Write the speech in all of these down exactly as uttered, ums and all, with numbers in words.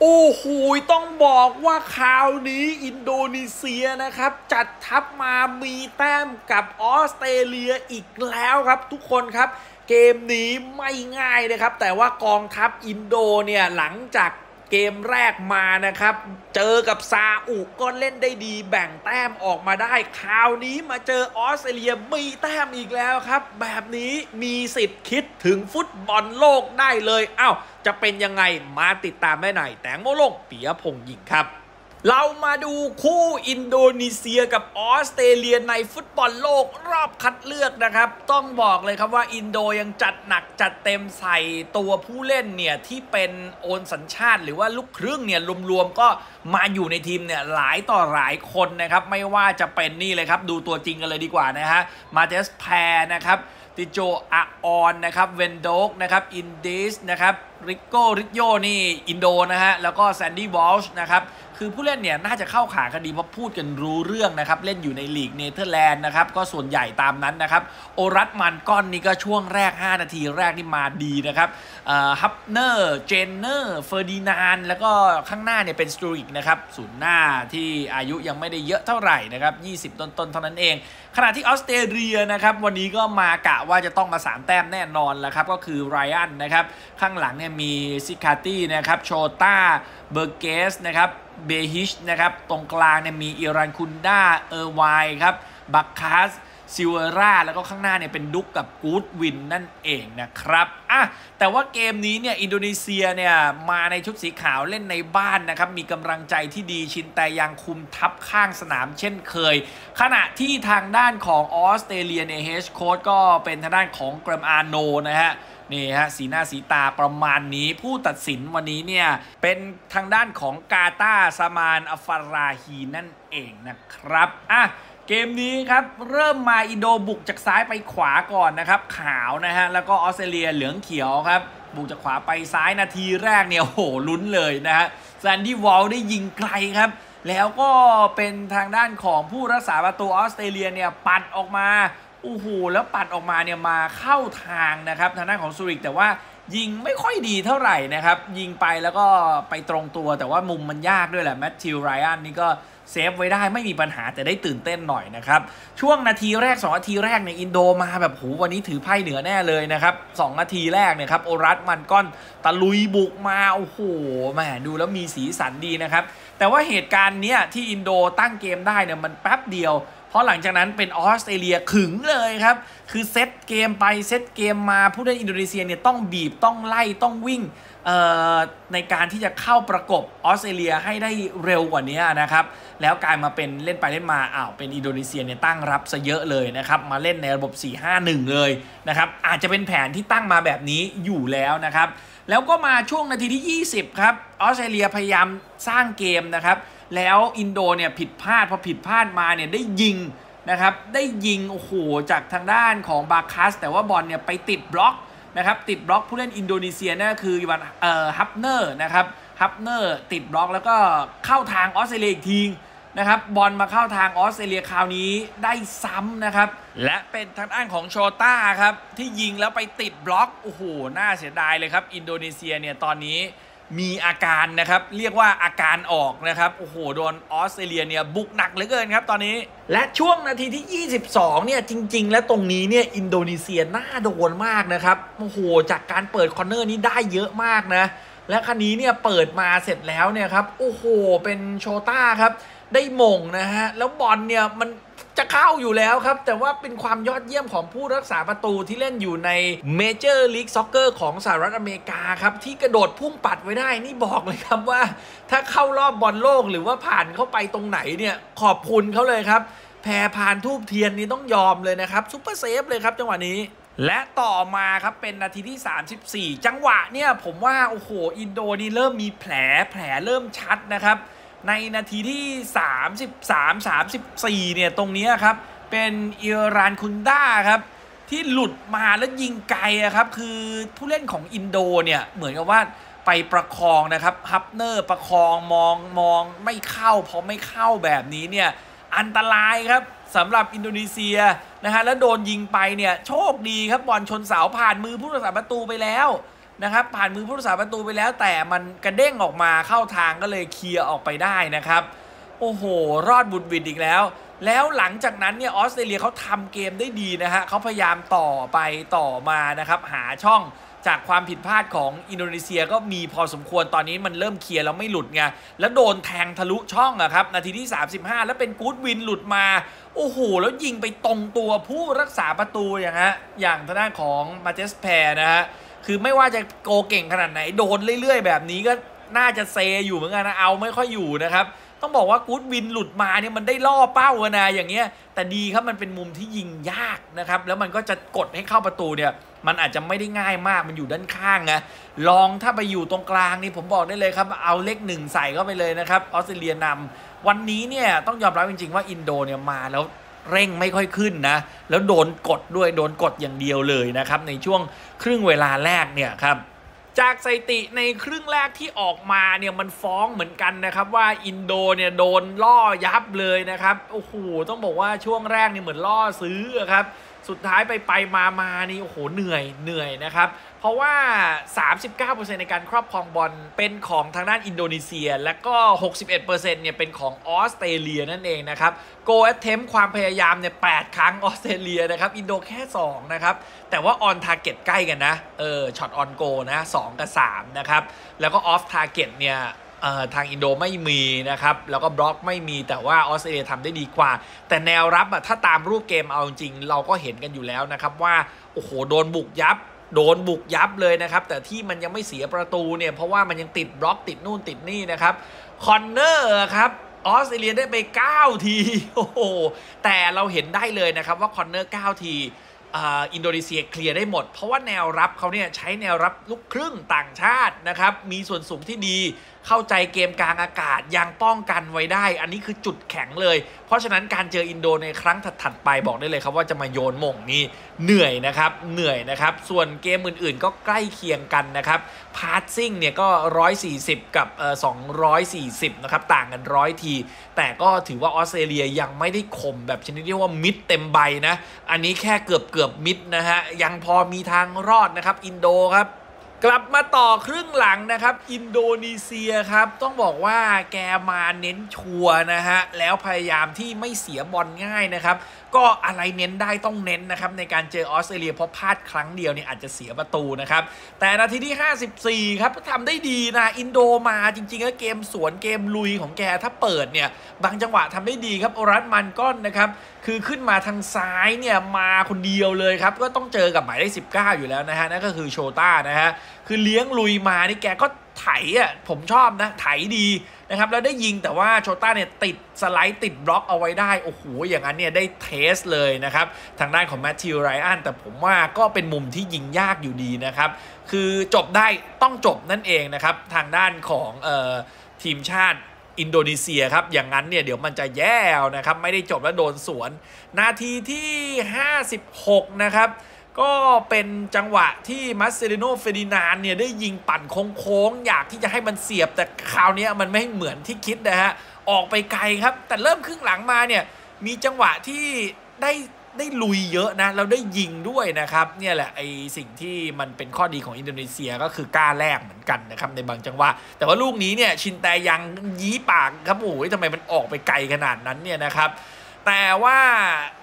โอ้โหต้องบอกว่าคราวนี้อินโดนีเซียนะครับจัดทัพมามีแต้มกับออสเตรเลียอีกแล้วครับทุกคนครับเกมนี้ไม่ง่ายนะครับแต่ว่ากองทัพอินโดเนี่ยหลังจากเกมแรกมานะครับเจอกับซาอุก็เล่นได้ดีแบ่งแต้มออกมาได้คราวนี้มาเจอออสเตรเลียมีแต้มอีกแล้วครับแบบนี้มีสิทธิ์คิดถึงฟุตบอลโลกได้เลยเอ้าจะเป็นยังไงมาติดตามได้ในแตงโมโลกปิยพงษ์หญิงครับเรามาดูคู่อินโดนีเซียกับออสเตรเลียในฟุตบอลโลกรอบคัดเลือกนะครับต้องบอกเลยครับว่าอินโดยังจัดหนักจัดเต็มใส่ตัวผู้เล่นเนี่ยที่เป็นโอนสัญชาติหรือว่าลูกครึ่งเนี่ยรวมๆก็มาอยู่ในทีมเนี่ยหลายต่อหลายคนนะครับไม่ว่าจะเป็นนี่เลยครับดูตัวจริงกันเลยดีกว่านะฮะมาเตสแพร์นะครับติโจอาออนนะครับเวนโดกนะครับอินดิสนะครับริโก้ริโยนี่อินโดนะฮะแล้วก็แซนดี้วอลช์นะครับคือผู้เล่นเนี่ยน่าจะเข้าขากันดีเพราะพูดกันรู้เรื่องนะครับเล่นอยู่ในลีกเนเธอร์แลนด์นะครับก็ส่วนใหญ่ตามนั้นนะครับโอรัสมันก้อนนี่ก็ช่วงแรกห้านาทีแรกนี่มาดีนะครับฮับเนอร์เจนเนอร์เฟอร์ดินานแล้วก็ข้างหน้าเนี่ยเป็นสตูริกนะครับศูนย์หน้าที่อายุยังไม่ได้เยอะเท่าไหร่นะครับยี่สิบต้นๆเท่านั้นเองขณะที่ออสเตรเลียนะครับวันนี้ก็มากะว่าจะต้องมาสามแต้มแน่นอนแล้วครับก็คือไรอันนะครับข้างหลังเนี่ยมีซิคาตี้นะครับโชต้าเบอร์เกสนะครับเบฮิชนะครับตรงกลางเนี่ยมีอิรันคุนด้าเออร์ไวครับบัคคัสซิวเร่าแล้วก็ข้างหน้าเนี่ยเป็นดุกกับกู๊ดวินนั่นเองนะครับอ่ะแต่ว่าเกมนี้เนี่ยอินโดนีเซียเนี่ยมาในชุดสีขาวเล่นในบ้านนะครับมีกำลังใจที่ดีชินแตยังคุมทัพข้างสนามเช่นเคยขณะที่ทางด้านของออสเตรเลียเนี่ยเฮดโค้ชก็เป็นทางด้านของแกรมอาโนนะฮะนี่ฮะสีหน้าสีตาประมาณนี้ผู้ตัดสินวันนี้เนี่ยเป็นทางด้านของกาตาซามานอัฟฟาราฮีนั่นเองนะครับอ่ะเกมนี้ครับเริ่มมาอินโดบุกจากซ้ายไปขวาก่อนนะครับขาวนะฮะแล้วก็ออสเตรเลียเหลืองเขียวครับบุกจากขวาไปซ้ายนาทีแรกเนี่ยโหลุ้นเลยนะฮะแซนดี้วอลได้ยิงไกลครับแล้วก็เป็นทางด้านของผู้รักษาประตูออสเตรเลียเนี่ยปัดออกมาโอ้โหแล้วปัดออกมาเนี่ยมาเข้าทางนะครับทางด้านของซูริกแต่ว่ายิงไม่ค่อยดีเท่าไหร่นะครับยิงไปแล้วก็ไปตรงตัวแต่ว่ามุมมันยากด้วยแหละแมทธิวไรอันนี่ก็เซฟไว้ได้ไม่มีปัญหาแต่ได้ตื่นเต้นหน่อยนะครับช่วงนาทีแรกสองนาทีแรกเนี่ยอินโดมาแบบโหวันนี้ถือไพ่เหนือแน่เลยนะครับสองนาทีแรกเนี่ยครับโอรัสมันก้อนตะลุยบุกมาโอ้โหแหมดูแล้วมีสีสันดีนะครับแต่ว่าเหตุการณ์เนี้ยที่อินโดตั้งเกมได้เนี่ยมันแป๊บเดียวเพราะหลังจากนั้นเป็นออสเตรเลียขึงเลยครับคือเซตเกมไปเซตเกมมาผู้เล่นอินโดนีเซียเนี่ยต้องบีบต้องไล่ต้องวิ่งในการที่จะเข้าประกบออสเตรเลียให้ได้เร็วกว่านี้นะครับแล้วกลายมาเป็นเล่นไปเล่นมาอ้าวเป็นอินโดนีเซียเนี่ยตั้งรับซะเยอะเลยนะครับมาเล่นในระบบ สี่ห้าหนึ่ง เลยนะครับอาจจะเป็นแผนที่ตั้งมาแบบนี้อยู่แล้วนะครับแล้วก็มาช่วงนาทีที่ยี่สิบครับออสเตรเลียพยายามสร้างเกมนะครับแล้วอินโดเนี่ยผิดพลาดพอผิดพลาดมาเนี่ยได้ยิงนะครับได้ยิงโอ้โหจากทางด้านของบาคัสแต่ว่าบอลเนี่ยไปติดบล็อกนะครับติดบล็อกผู้เล่นอินโดนีเซียนั่นคือวันเอ่อฮับเนอร์นะครับฮับเนอร์ติดบล็อกแล้วก็เข้าทางออสเตรเลียอีกทีนะครับบอลมาเข้าทางออสเตรเลียคราวนี้ได้ซ้ำนะครับและเป็นทางด้านของโชต้าครับที่ยิงแล้วไปติดบล็อกโอ้โหน่าเสียดายเลยครับอินโดนีเซียเนี่ยตอนนี้มีอาการนะครับเรียกว่าอาการออกนะครับโอ้โหโดนออสเตรเลียเนี่ยบุกหนักเหลือเกินครับตอนนี้และช่วงนาทีที่ยี่สิบสองเนี่ยจริงๆและตรงนี้เนี่ยอินโดนีเซียน่าโดนมากนะครับโอ้โหจากการเปิดคอร์เนอร์นี้ได้เยอะมากนะและครั้งนี้เนี่ยเปิดมาเสร็จแล้วเนี่ยครับโอ้โหเป็นโชต้าครับได้มงนะฮะแล้วบอลเนี่ยมันจะเข้าอยู่แล้วครับแต่ว่าเป็นความยอดเยี่ยมของผู้รักษาประตูที่เล่นอยู่ในเมเจอร์ลีกซ็อกเกอร์ของสหรัฐอเมริกาครับที่กระโดดพุ่งปัดไว้ได้นี่บอกเลยครับว่าถ้าเข้ารอบบอลโลกหรือว่าผ่านเข้าไปตรงไหนเนี่ยขอบคุณเขาเลยครับแพรพานทูบเทียนนี่ต้องยอมเลยนะครับซุปเปอร์เซฟเลยครับจังหวะนี้และต่อมาครับเป็นนาทีที่สามสิบสี่จังหวะเนี่ยผมว่าโอ้โหอินโดนี่เริ่มมีแผลแผลเริ่มชัดนะครับในนาทีที่สามสิบสาม สามสิบสี่เนี่ยตรงนี้ครับเป็นอิรันคุนด้าครับที่หลุดมาแล้วยิงไกลครับคือผู้เล่นของอินโดเนี่ยเหมือนกับว่าไปประคองนะครับฮับเนอร์ประคองมองมองไม่เข้าพอไม่เข้าแบบนี้เนี่ยอันตรายครับสำหรับอินโดนีเซียนะฮะแล้วโดนยิงไปเนี่ยโชคดีครับบอลชนเสาผ่านมือผู้รักษาประตูไปแล้ว นะครับผ่านมือผู้รักษาประตูไปแล้วแต่มันกระเด้งออกมาเข้าทางก็เลยเคลียร์ออกไปได้นะครับโอ้โหรอดบุดบิดอีกแล้วแล้วหลังจากนั้นเนี่ยออสเตรเลียเขาทำเกมได้ดีนะฮะเขาพยายามต่อไปต่อมานะครับหาช่องจากความผิดพลาดของอินโดนีเซียก็มีพอสมควรตอนนี้มันเริ่มเคลียร์แล้วไม่หลุดไงแล้วโดนแทงทะลุช่องอะครับนาทีที่สามสิบห้าแล้วเป็นกู๊ดวินหลุดมาโอ้โหแล้วยิงไปตรงตัวผู้รักษาประตูอย่างฮะอย่างทางด้านของมาเจสแพรนะฮะคือไม่ว่าจะโกเก่งขนาดไหนโดนเรื่อยๆแบบนี้ก็น่าจะเซอยู่เหมือนกันนะเอาไม่ค่อยอยู่นะครับต้องบอกว่ากู๊ดวินหลุดมาเนี่ยมันได้ล่อเป้านะอย่างเงี้ยแต่ดีครับมันเป็นมุมที่ยิงยากนะครับแล้วมันก็จะกดให้เข้าประตูเนี่ยมันอาจจะไม่ได้ง่ายมากมันอยู่ด้านข้างนะลองถ้าไปอยู่ตรงกลางนี่ผมบอกได้เลยครับเอาเลขหนึ่งใส่เข้าไปเลยนะครับออสเตรเลียนำวันนี้เนี่ยต้องยอมรับจริงๆว่าอินโดเนี่ยมาแล้วเร่งไม่ค่อยขึ้นนะแล้วโดนกดด้วยโดนกดอย่างเดียวเลยนะครับในช่วงครึ่งเวลาแรกเนี่ยครับจากสถิติในครึ่งแรกที่ออกมาเนี่ยมันฟ้องเหมือนกันนะครับว่าอินโดเนี่ยโดนล่อยับเลยนะครับโอ้โหต้องบอกว่าช่วงแรกเนี่ยเหมือนล่อซื้อครับสุดท้ายไปไปมามานี่โอ้โหเหนื่อยเหนื่อยนะครับเพราะว่า สามสิบเก้าเปอร์เซ็นต์ ในการครอบครองบอลเป็นของทางด้านอินโดนีเซียและก็ หกสิบเอ็ดเปอร์เซ็นต์ เนี่ยเป็นของออสเตรเลียนั่นเองนะครับโกลแอทเทมป์ความพยายามเนี่ยแปดครั้งออสเตรเลียนะครับอินโดแค่สองนะครับแต่ว่าออนทาร์เก็ตใกล้กันนะเออช็อตออนโกนะสองกับสามนะครับแล้วก็ออฟทาร์เก็ตเนี่ยทางอินโดไม่มีนะครับแล้วก็บล็อกไม่มีแต่ว่าออสเตรเลียทำได้ดีกว่าแต่แนวรับอะถ้าตามรูปเกมเอาจริงเราก็เห็นกันอยู่แล้วนะครับว่าโอ้โหโดนบุกยับโดนบุกยับเลยนะครับแต่ที่มันยังไม่เสียประตูเนี่ยเพราะว่ามันยังติดบล็อกติดนู่นติดนี่นะครับคอนเนอร์ครับออสเตรเลียได้ไปเก้าทีโอ้โหแต่เราเห็นได้เลยนะครับว่าคอนเนอร์เก้าทีอินโดนีเซียเคลียร์ได้หมดเพราะว่าแนวรับเขาเนี่ยใช้แนวรับลูกครึ่งต่างชาตินะครับมีส่วนสูงที่ดีเข้าใจเกมกลางอากาศยังป้องกันไว้ได้อันนี้คือจุดแข็งเลยเพราะฉะนั้นการเจออินโดในครั้งถัดๆไปบอกได้เลยครับว่าจะมาโยนหม่งนี้เหนื่อยนะครับเหนื่อยนะครับส่วนเกมอื่นๆก็ใกล้เคียงกันนะครับพาสซิ่งเนี่ยก็หนึ่งร้อยสี่สิบกับเอ่อสองร้อยสี่สิบนะครับต่างกันหนึ่งร้อยทีแต่ก็ถือว่าออสเตรเลียยังไม่ได้ข่มแบบชนิดที่ว่ามิดเต็มใบนะอันนี้แค่เกือบเกือบมิดนะฮะยังพอมีทางรอดนะครับอินโดครับกลับมาต่อครึ่งหลังนะครับอินโดนีเซียครับต้องบอกว่าแกมาเน้นชัวนะฮะแล้วพยายามที่ไม่เสียบอลง่ายนะครับก็อะไรเน้นได้ต้องเน้นนะครับในการเจอออสเตรเลียเพราะพลาดครั้งเดียวเนี่ยอาจจะเสียประตูนะครับแต่นาทีที่ห้าสิบสี่ครับทำได้ดีนะอินโดมาจริงๆแล้วเกมสวนเกมลุยของแกถ้าเปิดเนี่ยบางจังหวะทำได้ดีครับอรัตมันก้อนนะครับคือขึ้นมาทางซ้ายเนี่ยมาคนเดียวเลยครับก็ต้องเจอกับหมายเลขสิบเก้าอยู่แล้วนะฮะนั่นก็คือโชต้านะฮะคือเลี้ยงลุยมานี่แกก็ไถอ่ะผมชอบนะไถดีนะครับแล้วได้ยิงแต่ว่าโชต้าเนี่ยติดสไลด์ติดบล็อกเอาไว้ได้โอ้โหอย่างนั้นเนี่ยได้เทสเลยนะครับทางด้านของแมทธิวไรอันแต่ผมว่าก็เป็นมุมที่ยิงยากอยู่ดีนะครับคือจบได้ต้องจบนั่นเองนะครับทางด้านของเอ่อทีมชาติอินโดนีเซียครับอย่างนั้นเนี่ยเดี๋ยวมันจะแย่นะครับไม่ได้จบแล้วโดนสวนนาทีที่ห้าสิบหกนะครับก็เป็นจังหวะที่มาเซริโนเฟดินานเนี่ยได้ยิงปั่นโค้งๆอยากที่จะให้มันเสียบแต่คราวนี้มันไม่เหมือนที่คิดนะฮะออกไปไกลครับแต่เริ่มครึ่งหลังมาเนี่ยมีจังหวะที่ได้ได้ลุยเยอะนะเราได้ยิงด้วยนะครับเนี่ยแหละไอสิ่งที่มันเป็นข้อดีของอินโดนีเซียก็คือกล้าแลกเหมือนกันนะครับในบางจังหวะแต่ว่าลูกนี้เนี่ยชินแตยังยี้ปากครับโอ้ยทำไมมันออกไปไกลขนาดนั้นเนี่ยนะครับแต่ว่า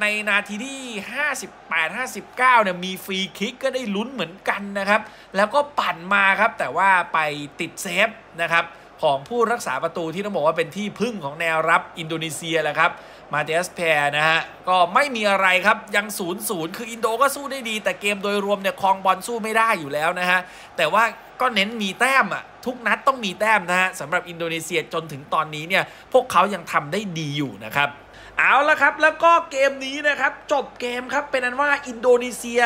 ในนาทีที่ห้าสิบแปด ห้าสิบเก้าเนี่ยมีฟรีคิกก็ได้ลุ้นเหมือนกันนะครับแล้วก็ปั่นมาครับแต่ว่าไปติดเซฟนะครับของผู้รักษาประตูที่ต้องบอกว่าเป็นที่พึ่งของแนวรับอินโดนีเซียแหละครับมาเตสแพร์นะฮะก็ไม่มีอะไรครับยัง ศูนย์ ศูนย์ คืออินโดก็สู้ได้ดีแต่เกมโดยรวมเนี่ยครองบอลสู้ไม่ได้อยู่แล้วนะฮะแต่ว่าก็เน้นมีแต้มอ่ะทุกนัดต้องมีแต้มนะฮะสำหรับอินโดนีเซียจนถึงตอนนี้เนี่ยพวกเขายังทำได้ดีอยู่นะครับเอาละครับแล้วก็เกมนี้นะครับจบเกมครับเป็นอันว่าอินโดนีเซีย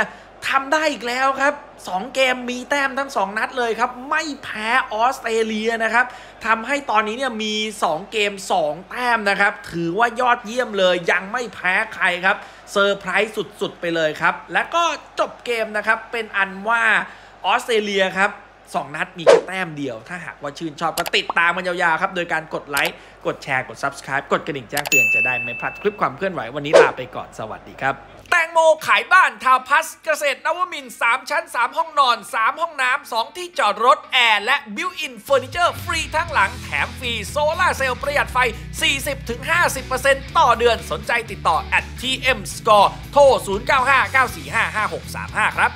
ทำได้อีกแล้วครับสองเกมมีแต้มทั้งสองนัดเลยครับไม่แพ้ออสเตรเลียนะครับทำให้ตอนนี้เนี่ยมีสองเกมสองแต้มนะครับถือว่ายอดเยี่ยมเลยยังไม่แพ้ใครครับเซอร์ไพรส์สุดๆไปเลยครับและก็จบเกมนะครับเป็นอันว่าออสเตรเลียครับสองนัดมีแค่แต้มเดียวถ้าหากว่าชื่นชอบก็ติดตามมันยาวๆครับโดยการกดไลค์กดแชร์กด ซับสไครบ์ กดกระดิ่งแจ้งเตือนจะได้ไม่พลาดคลิปความเคลื่อนไหววันนี้ลาไปก่อนสวัสดีครับ แตงโมขายบ้านทาวน์พัสเกษตรนวมินทร์สามชั้นสามห้องนอนสามห้องน้ำสองที่จอดรถแอร์และบิวอินเฟอร์นิเจอร์ฟรีทั้งหลังแถมฟรีโซล่าเซลล์ประหยัดไฟ สี่สิบถึงห้าสิบเปอร์เซ็นต์ ต่อเดือนสนใจติดต่อ แอท ที เอ็ม สกอร์ โทร ศูนย์ เก้า ห้า เก้า สี่ ห้า ห้า หก สาม ห้า ครับ